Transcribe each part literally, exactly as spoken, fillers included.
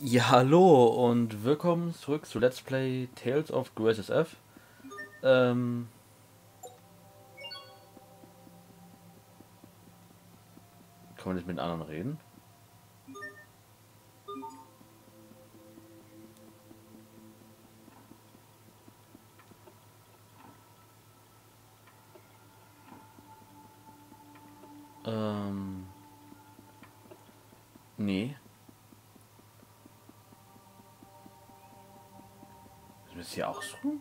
Ja, hallo und willkommen zurück zu Let's Play Tales of Graces F. Ähm Kann man nicht mit den anderen reden? Ähm Nee. Müssen wir es hier ausruhen?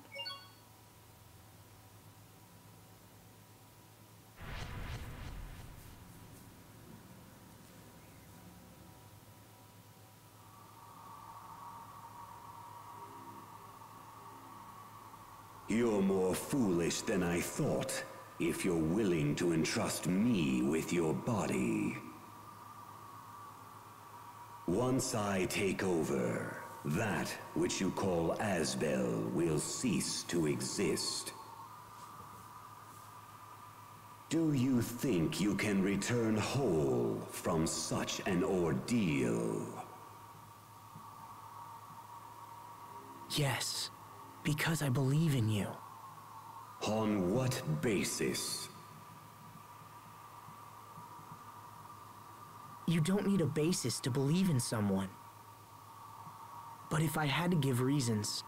You're more foolish than I thought, if you're willing to entrust me with your body. Once I take over, that which you call Asbel will cease to exist. Do you think you can return whole from such an ordeal? Yes, because I believe in you. On what basis? You don't need a basis to believe in someone. But if I had to give reasons,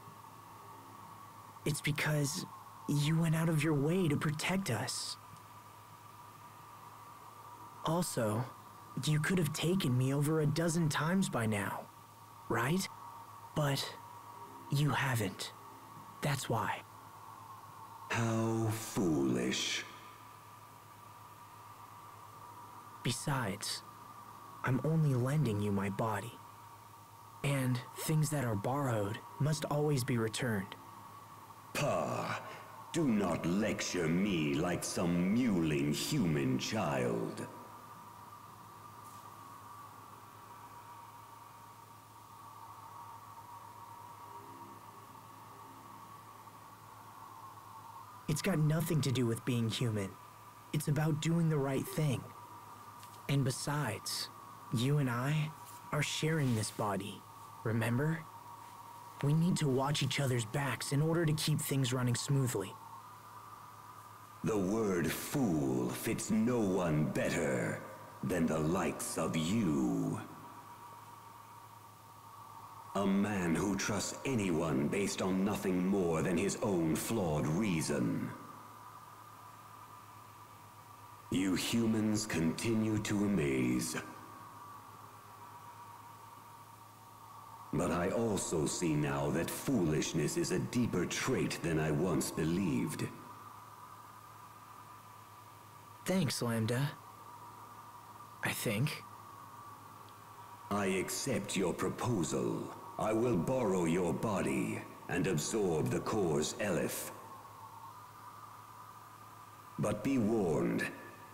it's because you went out of your way to protect us. Also, you could have taken me over a dozen times by now, right? But you haven't. That's why. How foolish. Besides, I'm only lending you my body. And things that are borrowed must always be returned. Pah! Do not lecture me like some mewling human child. It's got nothing to do with being human. It's about doing the right thing. And besides, you and I are sharing this body. Remember? We need to watch each other's backs in order to keep things running smoothly. The word fool fits no one better than the likes of you. A man who trusts anyone based on nothing more than his own flawed reason. You humans continue to amaze. But I also see now that foolishness is a deeper trait than I once believed. Thanks, Lambda. I think. I accept your proposal. I will borrow your body and absorb the core's Elif. But be warned,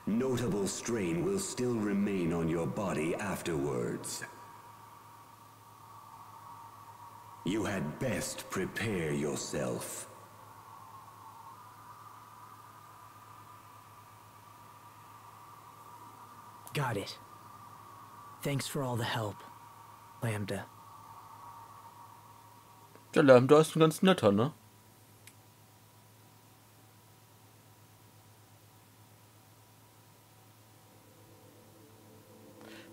notable strain will still remain on your body afterwards. You had best prepare yourself. Got it. Thanks for all the help, Lambda. Der Lambda ist ein ganz netter, ne?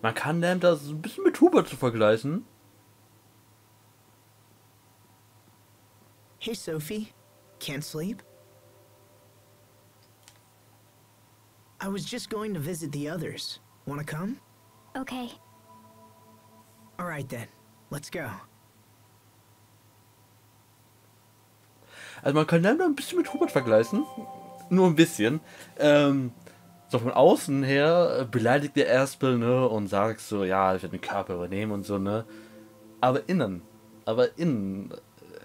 Man kann Lambda so ein bisschen mit Hubert zu vergleichen. Hey, Sophie. Can't sleep? I was just going to visit the others. Wanna come? Okay. Alright then. Let's go. Also man kann Lambda ein bisschen mit Hubert vergleichen. Nur ein bisschen. Ähm, so von außen her beleidigt der Asbel, ne? Und sagt so, ja, ich werde den Körper übernehmen und so, ne? Aber innen. Aber innen...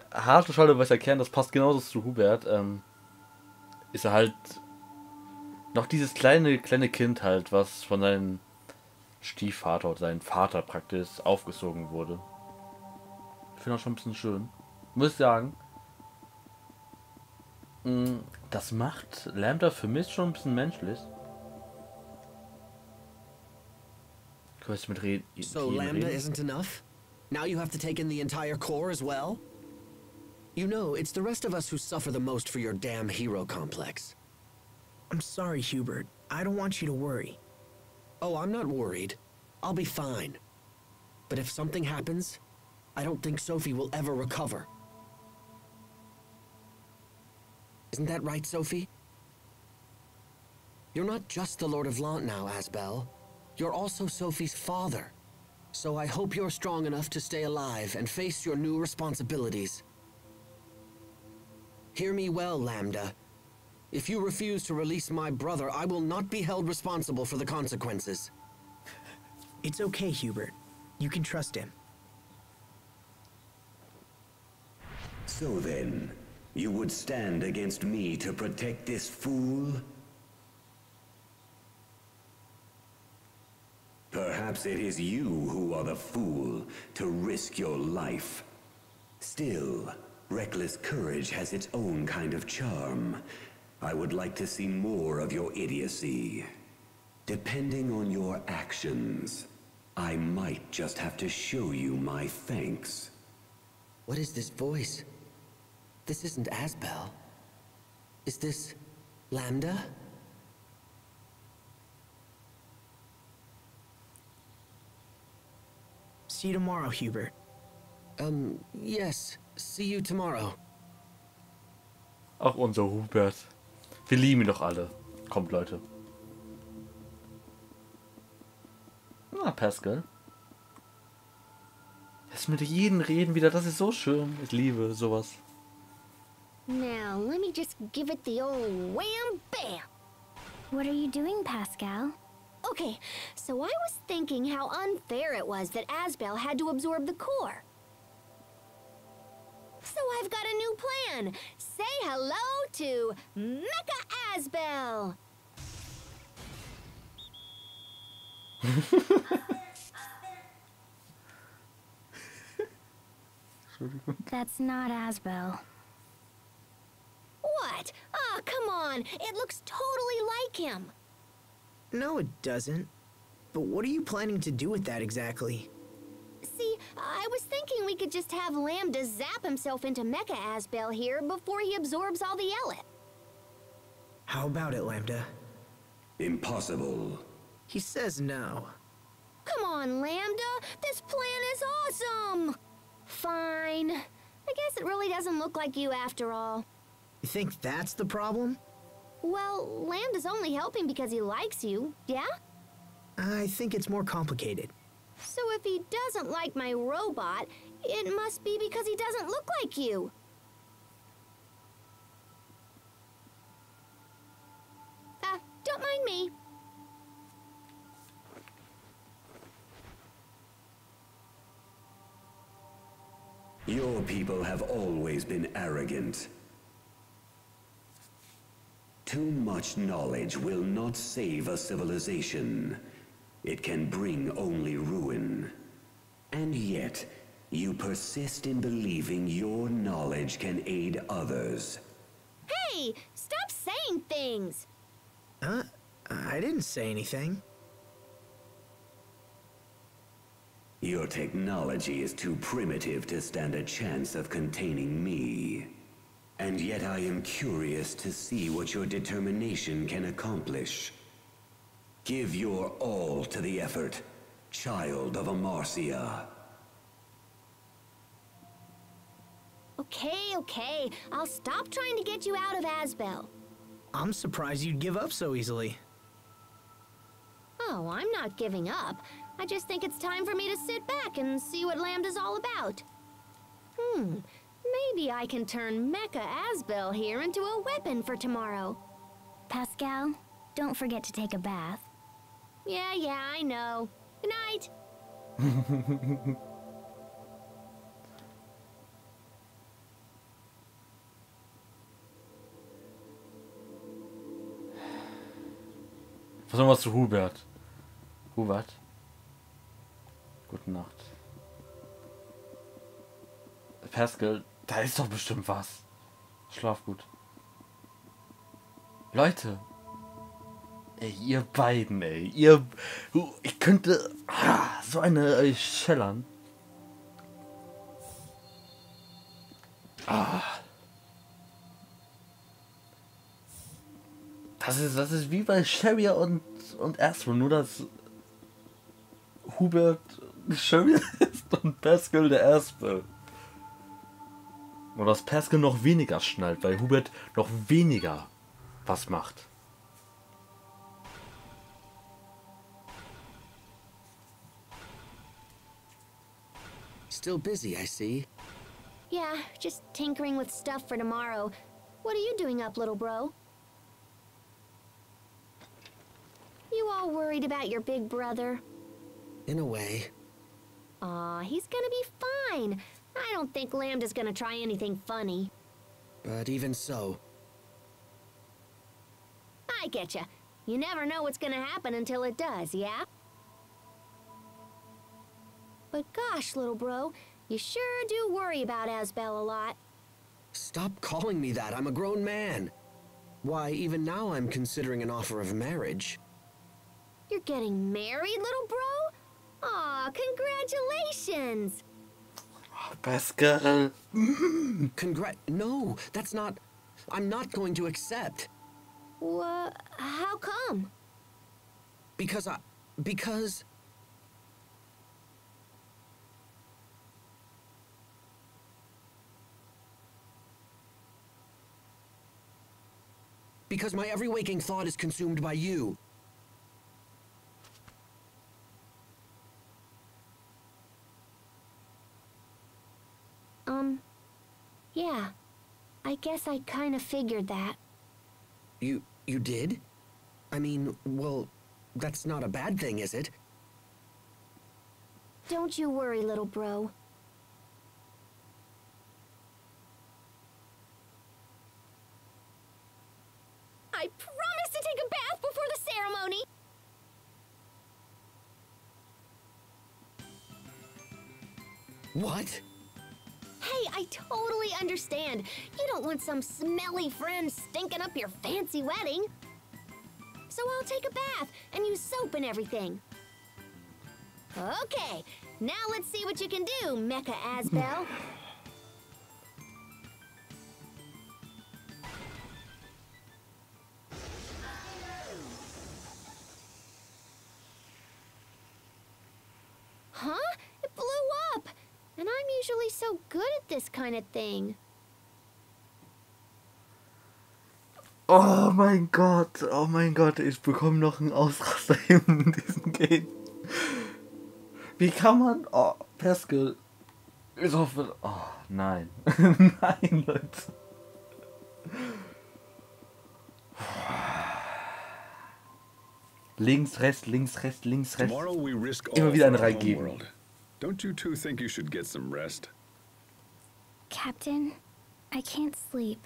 Harte Schale, weiß erkennen, das passt genauso zu Hubert. Ähm, ist er halt noch dieses kleine, kleine Kind halt, was von seinem Stiefvater oder seinem Vater praktisch aufgesogen wurde. Ich finde das schon ein bisschen schön. Muss ich sagen, mh, das macht Lambda für mich schon ein bisschen menschlich. Können wir jetzt mit reden? So Lambda isn't enough? Now you have to take in the entire core as well? You know, it's the rest of us who suffer the most for your damn hero complex. I'm sorry, Hubert. I don't want you to worry. Oh, I'm not worried. I'll be fine. But if something happens, I don't think Sophie will ever recover. Isn't that right, Sophie? You're not just the Lord of Lhant now, Asbel. You're also Sophie's father. So I hope you're strong enough to stay alive and face your new responsibilities. Hear me well, Lambda. If you refuse to release my brother, I will not be held responsible for the consequences. It's okay, Hubert. You can trust him. So then, you would stand against me to protect this fool? Perhaps it is you who are the fool to risk your life. Still, reckless courage has its own kind of charm. I would like to see more of your idiocy. Depending on your actions, I might just have to show you my thanks. What is this voice? This isn't Asbel. Is this Lambda? See you tomorrow, Hubert. Um, yes. See you tomorrow. Ach, unser Hubert. Wir lieben ihn doch alle. Kommt, Leute. Na, Pascal. Lass mit jedem reden wieder. Das ist so schön. Ich liebe sowas. Now, let me just give it the old wham bam. What are you doing, Pascal? Okay, so I was thinking how unfair it was that Asbel had to absorb the core. So I've got a new plan. Say hello to Mecha Asbel. That's not Asbel. What? Oh, come on. It looks totally like him. No, it doesn't. But what are you planning to do with that exactly? See, I was thinking we could just have Lambda zap himself into Mecha Asbel here before he absorbs all the L. How about it, Lambda? Impossible. He says no. Come on, Lambda. This plan is awesome. Fine. I guess it really doesn't look like you after all. You think that's the problem? Well, Lambda's only helping because he likes you, yeah? I think it's more complicated. So if he doesn't like my robot, it must be because he doesn't look like you. Ah, don't mind me. Your people have always been arrogant. Too much knowledge will not save a civilization. It can bring only ruin. And yet, you persist in believing your knowledge can aid others. Hey! Stop saying things! Huh? I didn't say anything. Your technology is too primitive to stand a chance of containing me. And yet I am curious to see what your determination can accomplish. Give your all to the effort, child of Amarcia. Okay, okay. I'll stop trying to get you out of Asbel. I'm surprised you'd give up so easily. Oh, I'm not giving up. I just think it's time for me to sit back and see what Lambda's all about. Hmm. Maybe I can turn Mecha Asbel here into a weapon for tomorrow. Pascal, don't forget to take a bath. Yeah, yeah, I know. Good night. Was haben wir zu Hubert? Hubert? Gute Nacht. Pascal... Da ist doch bestimmt was. Schlaf gut. Leute. Ey, ihr beiden, ey. Ihr... Ich könnte... Ah, so eine euch schellern. Ah. Das ist, das ist wie bei Cheria und, und Asbel, nur dass Hubert Cheria ist und Pascal der Asbel. Und dass Pascal noch weniger schnallt, weil Hubert noch weniger was macht. Still busy, I see. Yeah, just tinkering with stuff for tomorrow. What are you doing up, little bro? You all worried about your big brother? In a way. Aw, he's gonna be fine. I don't think Lambda's gonna try anything funny. But even so. I getcha. You never know what's gonna happen until it does, yeah? But gosh, little bro, you sure do worry about Asbel a lot. Stop calling me that. I'm a grown man. Why, even now I'm considering an offer of marriage. You're getting married, little bro? Aw, congratulations! Oh, Pascal. Congrat... No, that's not... I'm not going to accept. Wha... How come? Because I... Because... Because my every waking thought is consumed by you. Um... Yeah. I guess I kind of figured that. You... you did? I mean, well, that's not a bad thing, is it? Don't you worry, little bro. I promise to take a bath before the ceremony! What? Hey, I totally understand. You don't want some smelly friend stinking up your fancy wedding. So I'll take a bath and use soap and everything. Okay, now let's see what you can do, Mecha Asbel. So good at this kind of thing. Oh mein Gott, oh mein Gott, ich bekomme noch einen Ausraster in diesem Game. Wie kann man... Oh, Pascal. Ich hoffe... Oh, nein. Nein, Leute. Links, rechts, links, rechts, links, rechts. Immer wieder eine Reihe geben. Don't you two think you should get some rest? Captain, I can't sleep.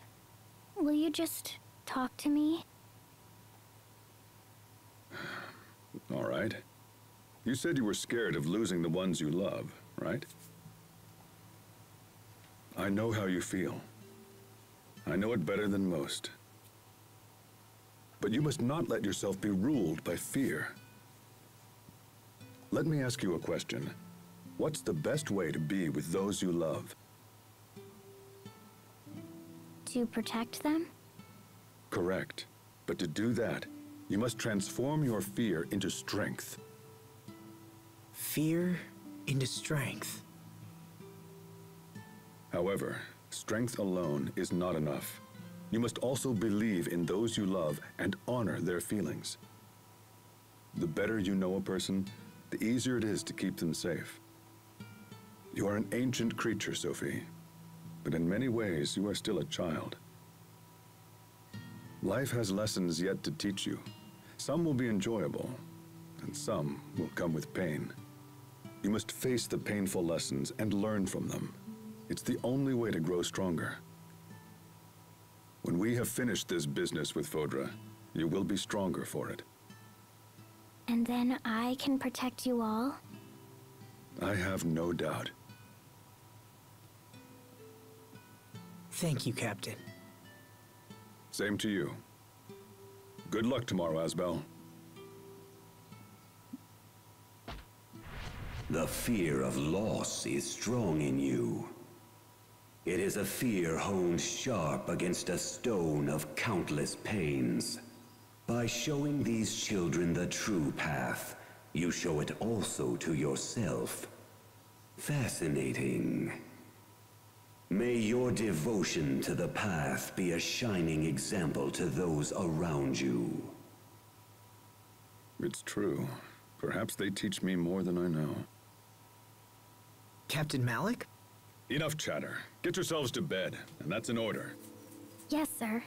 Will you just talk to me? All right. You said you were scared of losing the ones you love, right? I know how you feel. I know it better than most. But you must not let yourself be ruled by fear. Let me ask you a question. What's the best way to be with those you love? To protect them? Correct. But to do that, you must transform your fear into strength. Fear into strength. However, strength alone is not enough. You must also believe in those you love and honor their feelings. The better you know a person, the easier it is to keep them safe. You are an ancient creature, Sophie. But in many ways, you are still a child. Life has lessons yet to teach you. Some will be enjoyable, and some will come with pain. You must face the painful lessons and learn from them. It's the only way to grow stronger. When we have finished this business with Fodra, you will be stronger for it. And then I can protect you all? I have no doubt. Thank you, Captain. Same to you. Good luck tomorrow, Asbel. The fear of loss is strong in you. It is a fear honed sharp against a stone of countless pains. By showing these children the true path, you show it also to yourself. Fascinating. May your devotion to the path be a shining example to those around you. It's true. Perhaps they teach me more than I know. Captain Malik? Enough chatter. Get yourselves to bed, and that's an order. Yes, sir.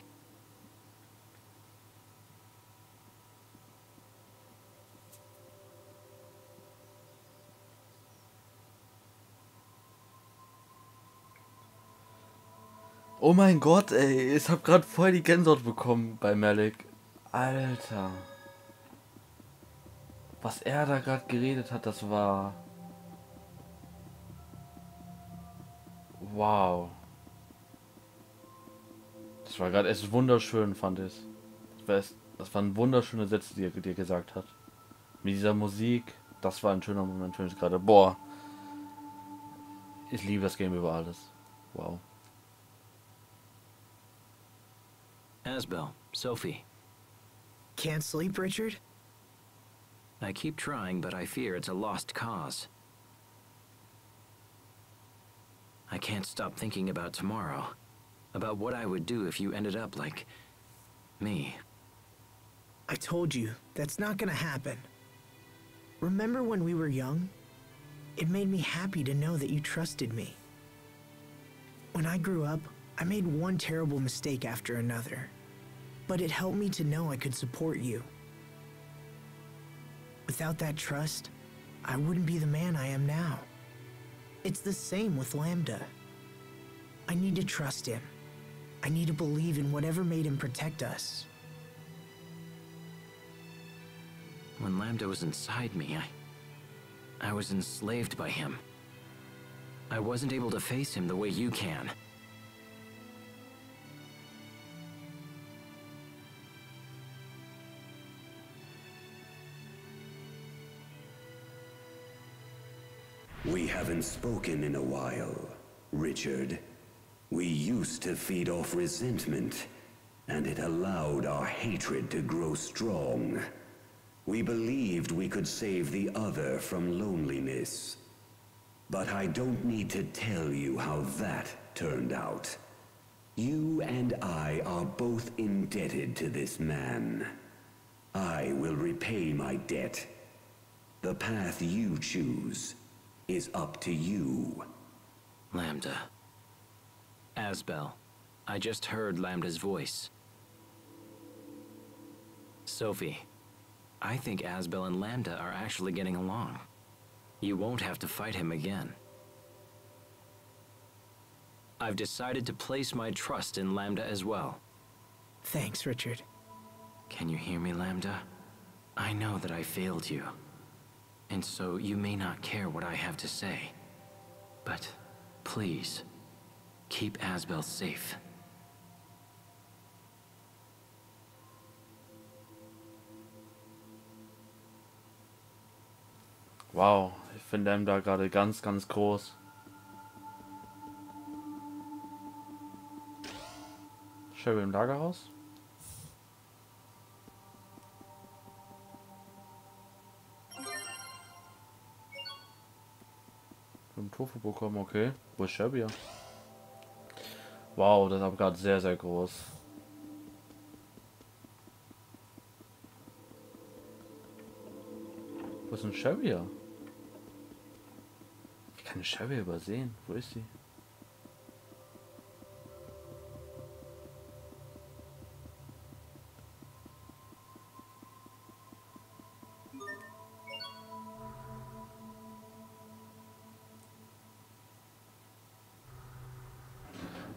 Oh mein Gott, ey, ich hab grad voll die Gänsehaut bekommen bei Malik. Alter. Was er da gerade geredet hat, das war... Wow. Das war gerade echt wunderschön, fand ich. Das, war echt, das waren wunderschöne Sätze, die er dir gesagt hat. Mit dieser Musik, das war ein schöner Moment für mich gerade. Boah. Ich liebe das Game über alles. Wow. Asbel, Sophie. Can't sleep, Richard? I keep trying, but I fear it's a lost cause. I can't stop thinking about tomorrow, about what I would do if you ended up like me. I told you, that's not gonna happen. Remember when we were young? It made me happy to know that you trusted me. When I grew up, I made one terrible mistake after another, but it helped me to know I could support you. Without that trust, I wouldn't be the man I am now. It's the same with Lambda. I need to trust him. I need to believe in whatever made him protect us. When Lambda was inside me, I, I was enslaved by him. I wasn't able to face him the way you can. We haven't spoken in a while, Richard. We used to feed off resentment, and it allowed our hatred to grow strong. We believed we could save the other from loneliness. But I don't need to tell you how that turned out. You and I are both indebted to this man. I will repay my debt. The path you choose is up to you. Lambda. Asbel, I just heard Lambda's voice. Sophie, I think Asbel and Lambda are actually getting along. You won't have to fight him again. I've decided to place my trust in Lambda as well. Thanks, Richard. Can you hear me, Lambda? I know that I failed you. And so you may not care what I have to say, but please, keep Asbel safe. Wow, ich finde ihn da gerade ganz, ganz groß. Cheria im Lagerhaus? Tofu bekommen, okay. Wo ist Cheria? Wow, das ist gerade sehr, sehr groß. Wo ist denn Cheria? Ich kann Cheria übersehen. Wo ist sie?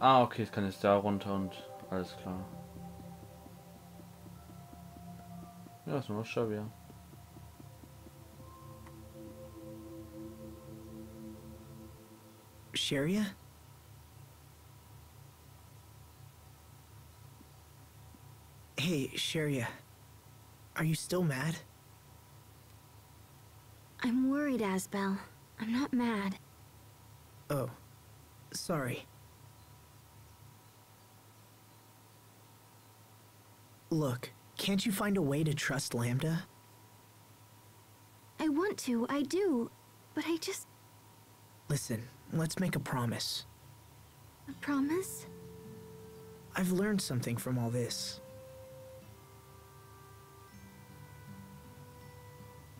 Ah, okay, ich kann jetzt da runter und alles klar. Ja, ist nur noch Cheria. Cheria? Hey, Cheria. Are you still mad? I'm worried, Asbel. I'm not mad. Oh, sorry. Look, can't you find a way to trust Lambda? I want to, I do, but I just... Listen, let's make a promise. A promise? I've learned something from all this.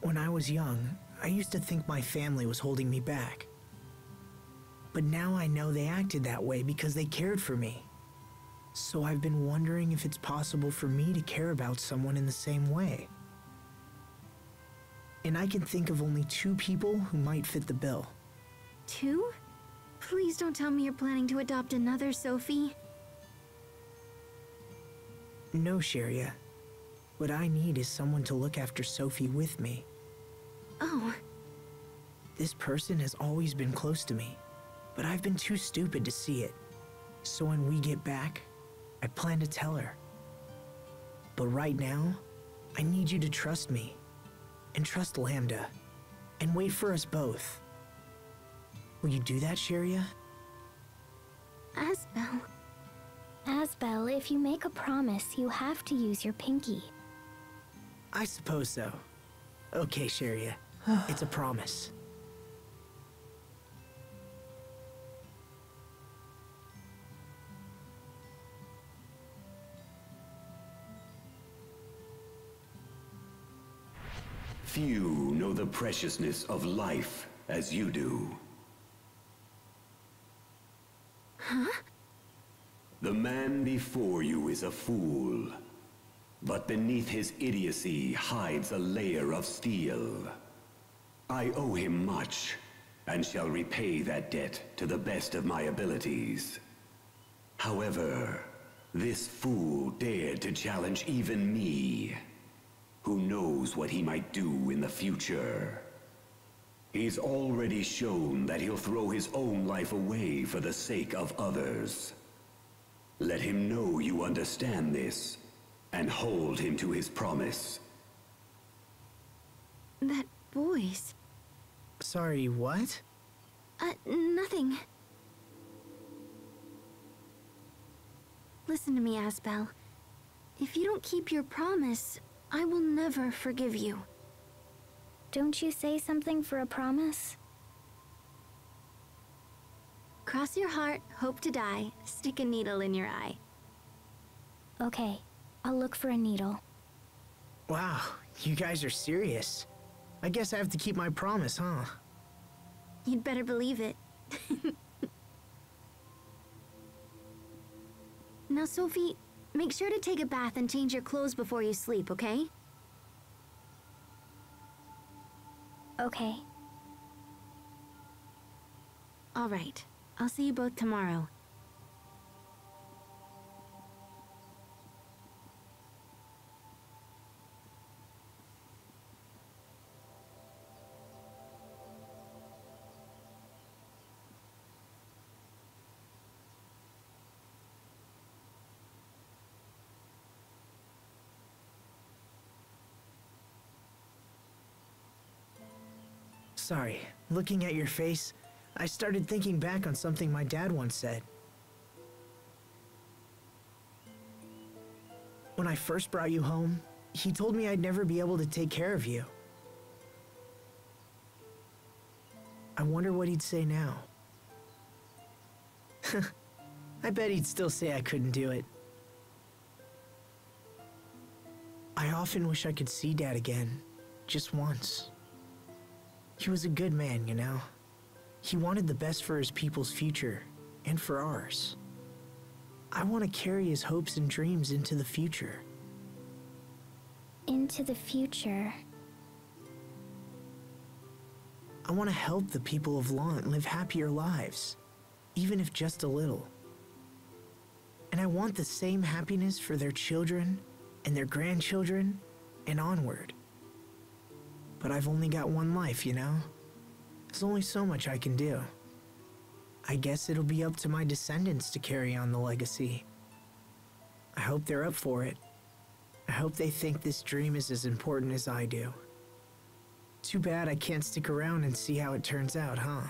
When I was young, I used to think my family was holding me back. But now I know they acted that way because they cared for me. So I've been wondering if it's possible for me to care about someone in the same way. And I can think of only two people who might fit the bill. Two? Please don't tell me you're planning to adopt another Sophie. No, Cheria. What I need is someone to look after Sophie with me. Oh. This person has always been close to me, but I've been too stupid to see it. So when we get back, I plan to tell her. But right now, I need you to trust me, and trust Lambda, and wait for us both. Will you do that, Cheria? Asbel. Asbel, if you make a promise, you have to use your pinky. I suppose so. Okay, Cheria. It's a promise. Few know the preciousness of life as you do. Huh? The man before you is a fool, but beneath his idiocy hides a layer of steel. I owe him much, and shall repay that debt to the best of my abilities. However, this fool dared to challenge even me. Who knows what he might do in the future? He's already shown that he'll throw his own life away for the sake of others. Let him know you understand this, and hold him to his promise. That voice... Sorry, what? Uh, nothing. Listen to me, Asbel. If you don't keep your promise, I will never forgive you. Don't you say something for a promise? Cross your heart, hope to die, stick a needle in your eye. Okay, I'll look for a needle. Wow, you guys are serious. I guess I have to keep my promise, huh? You'd better believe it. Now, Sophie, make sure to take a bath and change your clothes before you sleep, okay? Okay. All right. I'll see you both tomorrow. Sorry, looking at your face, I started thinking back on something my dad once said. When I first brought you home, he told me I'd never be able to take care of you. I wonder what he'd say now. I bet he'd still say I couldn't do it. I often wish I could see Dad again, just once. He was a good man, you know. He wanted the best for his people's future, and for ours. I want to carry his hopes and dreams into the future. Into the future? I want to help the people of Lhant live happier lives, even if just a little. And I want the same happiness for their children, and their grandchildren, and onward. But I've only got one life, you know? There's only so much I can do. I guess it'll be up to my descendants to carry on the legacy. I hope they're up for it. I hope they think this dream is as important as I do. Too bad I can't stick around and see how it turns out, huh?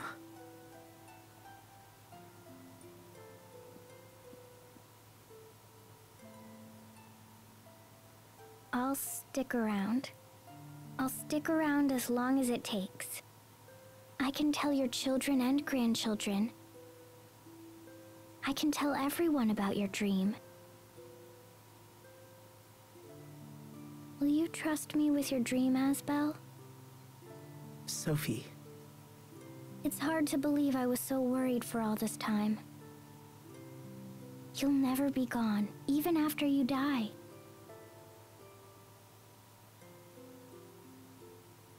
I'll stick around. I'll stick around as long as it takes. I can tell your children and grandchildren. I can tell everyone about your dream. Will you trust me with your dream, Asbel? Sophie. It's hard to believe I was so worried for all this time. You'll never be gone, even after you die.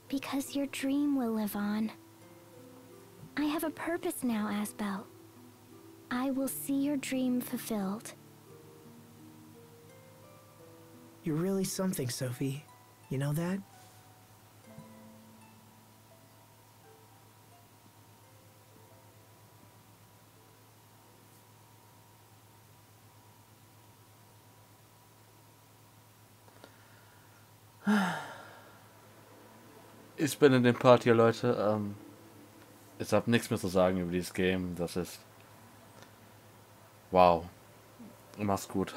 Because your dream will live on. I have a purpose now, Asbel. I will see your dream fulfilled. You're really something, Sophie. You know that? Ich bin in dem Part hier, Leute. Ähm, ich habe nichts mehr zu sagen über dieses Game. Das ist... Wow. Mach's gut.